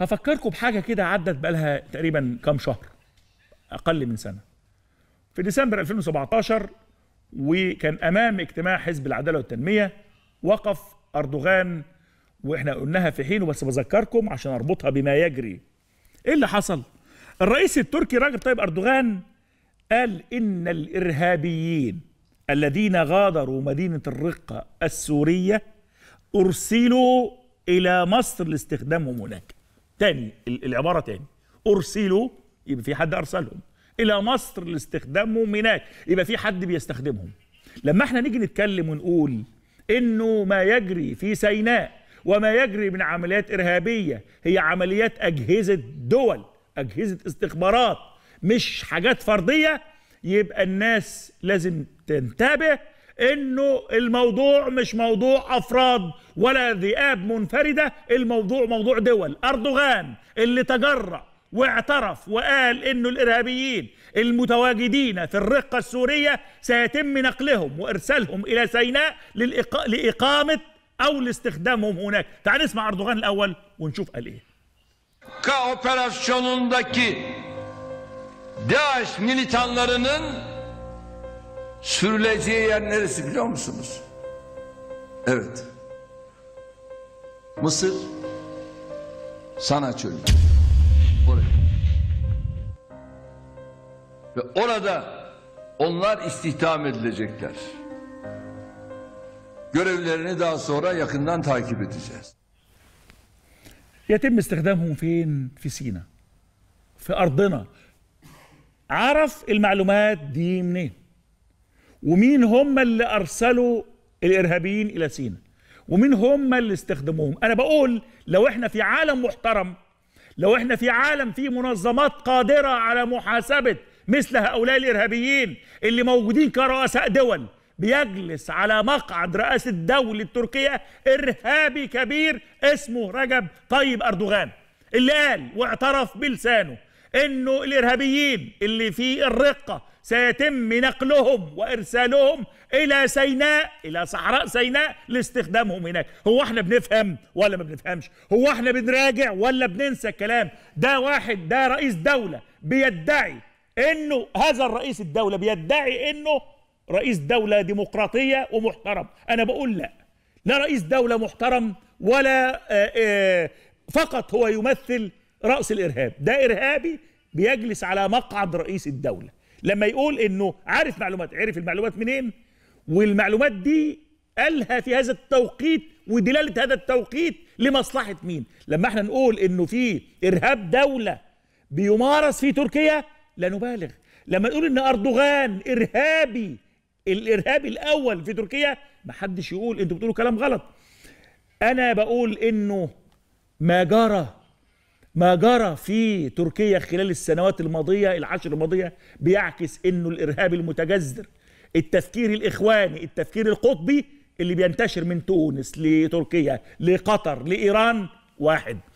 هفكركم بحاجه كده عدت بقالها تقريبا كام شهر، اقل من سنه، في ديسمبر 2017، وكان امام اجتماع حزب العداله والتنميه. وقف اردوغان، واحنا قلناها في حينه بس بذكركم عشان اربطها بما يجري. ايه اللي حصل؟ الرئيس التركي رجب طيب اردوغان قال ان الارهابيين الذين غادروا مدينه الرقه السوريه ارسلوا الى مصر لاستخدامهم هناك. تاني العباره تاني، ارسلوا يبقى في حد ارسلهم الى مصر لاستخدامهم هناك، يبقى في حد بيستخدمهم. لما احنا نيجي نتكلم ونقول انه ما يجري في سيناء وما يجري من عمليات ارهابيه هي عمليات اجهزه دول، اجهزه استخبارات، مش حاجات فرديه، يبقى الناس لازم تنتبه انه الموضوع مش موضوع افراد ولا ذئاب منفرده، الموضوع موضوع دول. اردوغان اللي تجرأ واعترف وقال انه الارهابيين المتواجدين في الرقه السوريه سيتم نقلهم وارسالهم الى سيناء لاقامه او لاستخدامهم هناك. تعال نسمع اردوغان الاول ونشوف قال ايه. operasyonundaki DAEŞ militanlarının sürüleceği yer neresi biliyor musunuz? Evet. Mısır Sana çölü. Ve orada onlar istihdam edilecekler. Görevlerini daha sonra yakından takip edeceğiz. يتم استخدامهم فين؟ في سيناء، في أرضنا. عرف المعلومات دي منين؟ ومين هم اللي أرسلوا الإرهابيين إلى سيناء؟ ومين هم اللي استخدموهم؟ أنا بقول لو إحنا في عالم محترم، لو إحنا في عالم فيه منظمات قادرة على محاسبة مثل هؤلاء الإرهابيين اللي موجودين كرؤساء دول، بيجلس على مقعد رئاسة دولة تركيا إرهابي كبير اسمه رجب طيب أردوغان، اللي قال واعترف بلسانه إنه الإرهابيين اللي في الرقة سيتم نقلهم وإرسالهم إلى سيناء، إلى صحراء سيناء لاستخدامهم هناك. هو إحنا بنفهم ولا ما بنفهمش؟ هو إحنا بنراجع ولا بننسى الكلام ده؟ واحد ده رئيس دولة بيدعي إنه، هذا الرئيس الدولة بيدعي إنه رئيس دولة ديمقراطية ومحترم. أنا بقول لا، لا رئيس دولة محترم ولا فقط هو يمثل رأس الإرهاب. ده إرهابي بيجلس على مقعد رئيس الدولة. لما يقول إنه عارف معلومات، عارف المعلومات منين؟ والمعلومات دي قالها في هذا التوقيت، ودلالة هذا التوقيت لمصلحة مين؟ لما احنا نقول إنه في إرهاب دولة بيمارس في تركيا لا نبالغ. لما نقول إن أردوغان إرهابي، الارهابي الاول في تركيا، محدش يقول انتوا بتقولوا كلام غلط. انا بقول انه ما جرى في تركيا خلال السنوات الماضيه، العشر الماضيه، بيعكس انه الارهاب المتجذر، التفكير الاخواني، التفكير القطبي اللي بينتشر من تونس لتركيا لقطر لايران واحد.